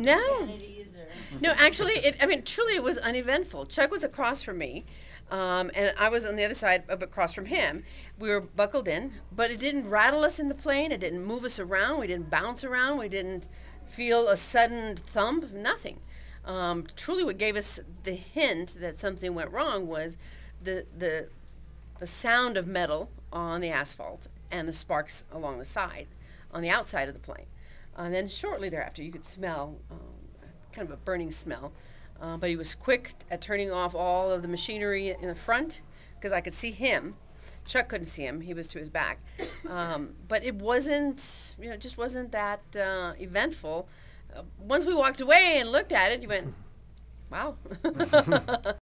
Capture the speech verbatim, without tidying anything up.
no. No, actually, it, I mean, truly it was uneventful. Chuck was across from me, um, and I was on the other side, but across from him. We were buckled in, but it didn't rattle us in the plane. It didn't move us around. We didn't bounce around. We didn't feel a sudden thump, nothing. Um, truly what gave us the hint that something went wrong was the, the, the sound of metal on the asphalt and the sparks along the side, on the outside of the plane. And then shortly thereafter, you could smell um, kind of a burning smell. Uh, but he was quick at turning off all of the machinery in the front, because I could see him. Chuck couldn't see him. He was to his back. Um, but it wasn't, you know, it just wasn't that uh, eventful. Uh, once we walked away and looked at it, you went, wow.